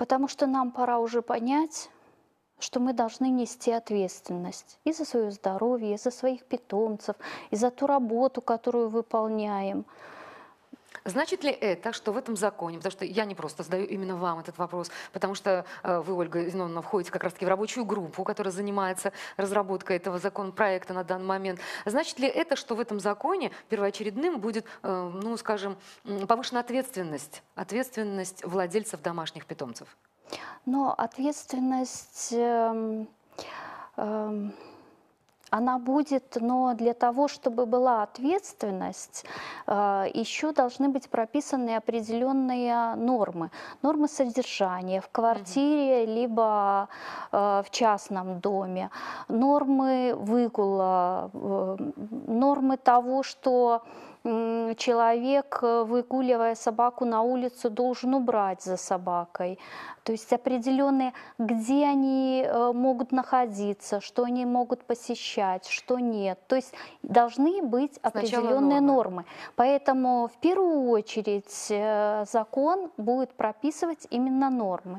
Потому что нам пора уже понять, что мы должны нести ответственность и за свое здоровье, и за своих питомцев, и за ту работу, которую выполняем. Значит ли это, что в этом законе, потому что я не просто задаю именно вам этот вопрос, потому что вы, Ольга Зиновна, входите как раз-таки в рабочую группу, которая занимается разработкой этого законопроекта на данный момент. Значит ли это, что в этом законе первоочередным будет, ну, скажем, повышена ответственность владельцев домашних питомцев? Но ответственность, она будет, но для того, чтобы была ответственность, еще должны быть прописаны определенные нормы. Нормы содержания в квартире, либо в частном доме. Нормы выгула, нормы того, что человек, выгуливая собаку на улицу, должен убрать за собакой. То есть определенные, где они могут находиться, что они могут посещать, что нет. То есть должны быть определенные нормы. Поэтому в первую очередь закон будет прописывать именно нормы.